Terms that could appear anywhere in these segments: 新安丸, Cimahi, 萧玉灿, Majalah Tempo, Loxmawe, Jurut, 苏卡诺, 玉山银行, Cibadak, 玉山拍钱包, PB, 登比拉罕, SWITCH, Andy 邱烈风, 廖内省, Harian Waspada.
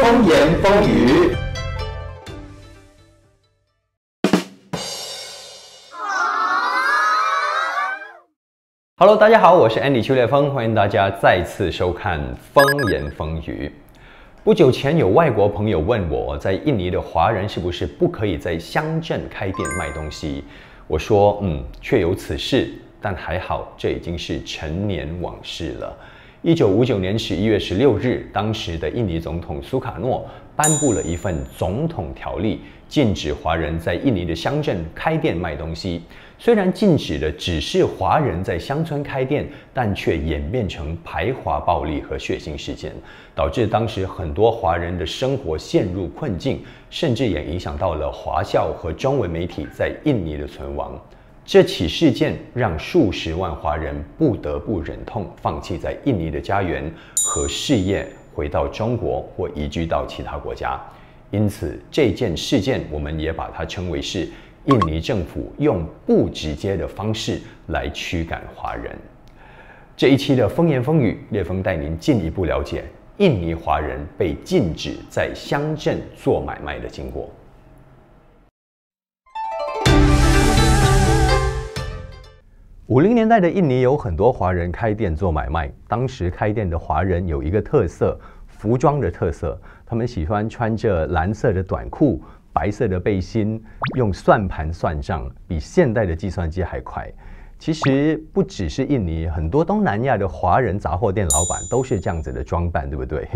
风言风语。Hello， 大家好，我是 Andy 邱烈风，欢迎大家再次收看《风言风语》。不久前有外国朋友问我，在印尼的华人是不是不可以在乡镇开店卖东西？我说，确有此事，但还好，这已经是陈年往事了。1959年11月16日，当时的印尼总统苏卡诺颁布了一份总统条例，禁止华人在印尼的乡镇开店卖东西。虽然禁止的只是华人在乡村开店，但却演变成排华暴力和血腥事件，导致当时很多华人的生活陷入困境，甚至也影响到了华校和中文媒体在印尼的存亡。这起事件让数十万华人不得不忍痛放弃在印尼的家园和事业，回到中国或移居到其他国家。因此，这件事件我们也把它称为是印尼政府用不直接的方式来驱赶华人。这一期的风言风语，烈风带您进一步了解印尼华人被禁止在乡镇做买卖的经过。50年代的印尼有很多华人开店做买卖。当时开店的华人有一个特色，服装的特色，他们喜欢穿着蓝色的短裤、白色的背心，用算盘算账，比现代的计算机还快。其实不只是印尼，很多东南亚的华人杂货店老板都是这样子的装扮，对不对？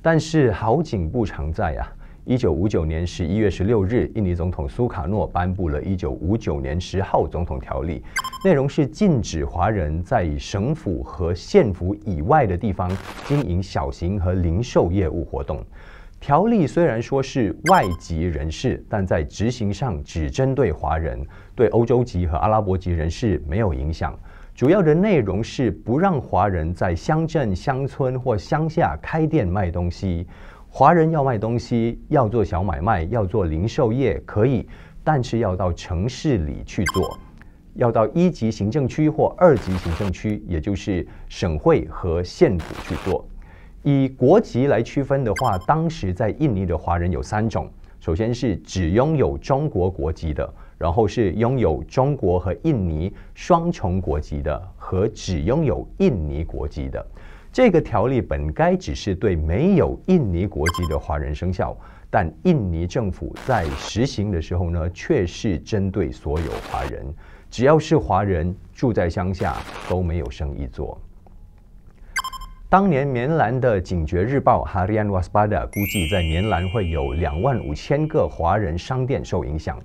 但是好景不常在啊。1959年11月16日，印尼总统苏卡诺颁布了1959年10号总统条例，内容是禁止华人在省府和县府以外的地方经营小型和零售业务活动。条例虽然说是外籍人士，但在执行上只针对华人，对欧洲籍和阿拉伯籍人士没有影响。主要的内容是不让华人在乡镇、乡村或乡下开店卖东西。华人要卖东西，要做小买卖，要做零售业可以，但是要到城市里去做，要到1级行政区或2级行政区，也就是省会和县府去做。以国籍来区分的话，当时在印尼的华人有3种，首先是只拥有中国国籍的，然后是拥有中国和印尼双重国籍的，和只拥有印尼国籍的。这个条例本该只是对没有印尼国籍的华人生效，但印尼政府在实行的时候呢，却是针对所有华人，只要是华人住在乡下都没有生意做。当年棉兰的《警觉日报》Harian Waspada 估计在棉兰会有25,000个华人商店受影响。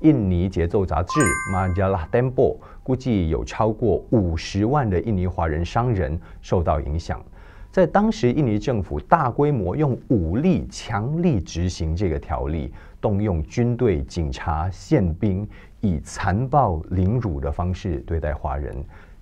印尼节奏杂志 Majalah Tempo 估计有超过50万的印尼华人商人受到影响。在当时，印尼政府大规模用武力强力执行这个条例，动用军队、警察、宪兵，以残暴凌辱的方式对待华人。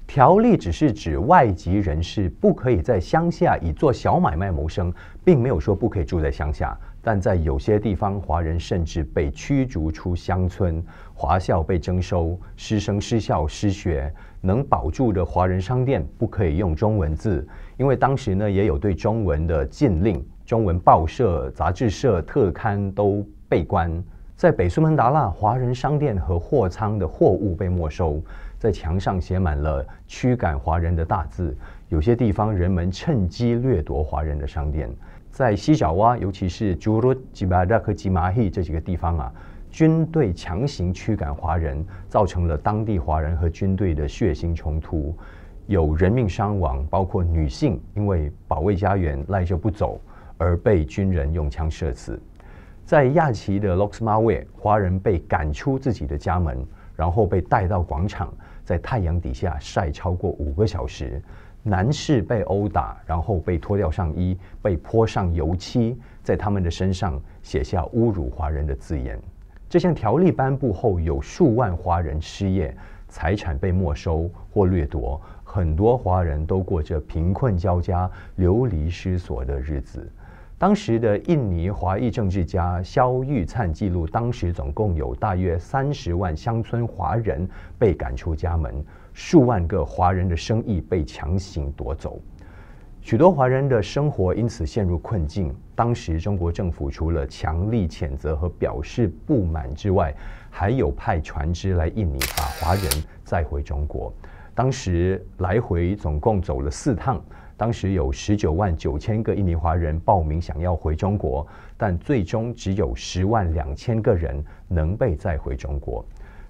条例只是指外籍人士不可以在乡下以做小买卖谋生，并没有说不可以住在乡下。但在有些地方，华人甚至被驱逐出乡村，华校被征收，师生失校失学，能保住的华人商店不可以用中文字，因为当时呢也有对中文的禁令，中文报社、杂志社、特刊都被关。在北苏门答腊，华人商店和货仓的货物被没收，在墙上写满了驱赶华人的大字，有些地方人们趁机掠夺华人的商店。在西爪哇，尤其是Jurut、Cibadak和Cimahi这几个地方啊，军队强行驱赶华人，造成了当地华人和军队的血腥冲突，有人命伤亡，包括女性因为保卫家园赖着不走而被军人用枪射死。在亚齐的 Loxmawe， 华人被赶出自己的家门，然后被带到广场，在太阳底下晒超过5个小时。男士被殴打，然后被脱掉上衣，被泼上油漆，在他们的身上写下侮辱华人的字眼。这项条例颁布后，有数万华人失业，财产被没收或掠夺，很多华人都过着贫困交加、流离失所的日子。当时的印尼华裔政治家萧玉灿记录，当时总共有大约30万乡村华人被赶出家门，数万个华人的生意被强行夺走。许多华人的生活因此陷入困境。当时中国政府除了强力谴责和表示不满之外，还有派船只来印尼把华人载回中国。当时来回总共走了4趟。 当时有199000个印尼华人报名想要回中国，但最终只有102000个人能被载回中国。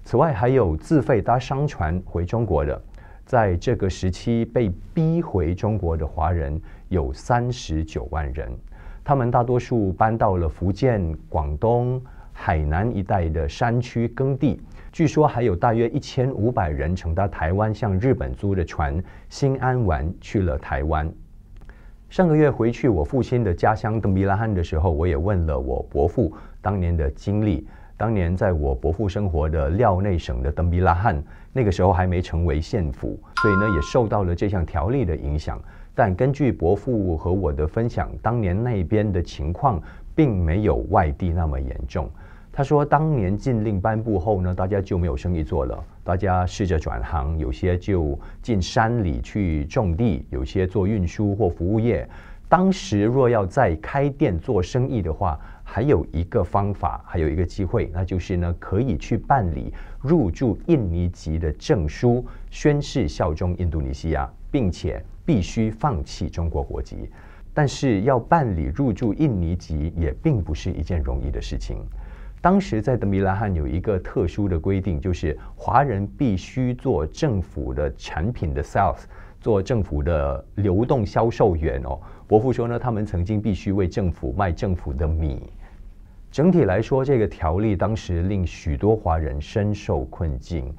此外，还有自费搭商船回中国的，在这个时期被逼回中国的华人有39万人，他们大多数搬到了福建、广东、海南一带的山区耕地。 据说还有大约1500人乘搭台湾向日本租的船“新安丸”去了台湾。上个月回去我父亲的家乡登比拉罕的时候，我也问了我伯父当年的经历。当年在我伯父生活的廖内省的登比拉罕，那个时候还没成为县府，所以呢也受到了这项条例的影响。但根据伯父和我的分享，当年那边的情况并没有外地那么严重。 他说，当年禁令颁布后呢，大家就没有生意做了，大家试着转行，有些就进山里去种地，有些做运输或服务业。当时若要再开店做生意的话，还有一个方法，还有一个机会，那就是呢，可以去办理入驻印尼籍的证书，宣誓效忠印度尼西亚，并且必须放弃中国国籍。但是要办理入驻印尼籍也并不是一件容易的事情。 当时在登比拉罕有一个特殊的规定，就是华人必须做政府的产品的 sales， 做政府的流动销售员哦。伯父说呢，他们曾经必须为政府卖政府的米。整体来说，这个条例当时令许多华人深受困境，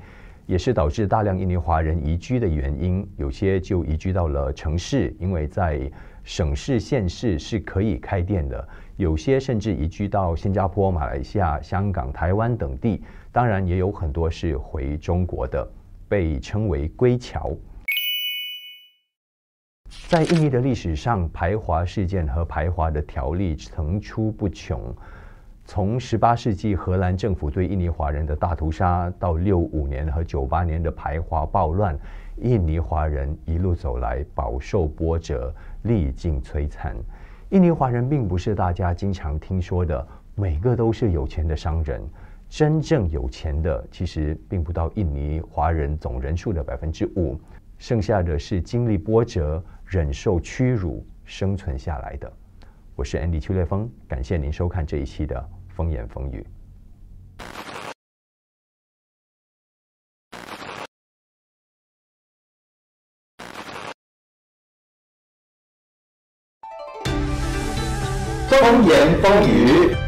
也是导致大量印尼华人移居的原因。有些就移居到了城市，因为在 省市、县市是可以开店的，有些甚至移居到新加坡、马来西亚、香港、台湾等地。当然，也有很多是回中国的，被称为归侨。在印尼的历史上，排华事件和排华的条例层出不穷。从18世纪荷兰政府对印尼华人的大屠杀，到65年和98年的排华暴乱， 印尼华人一路走来，饱受波折，历尽摧残。印尼华人并不是大家经常听说的每个都是有钱的商人，真正有钱的其实并不到印尼华人总人数的5%，剩下的是经历波折、忍受屈辱生存下来的。我是 Andy 邱烈峰，感谢您收看这一期的《风言风语》。风言风语。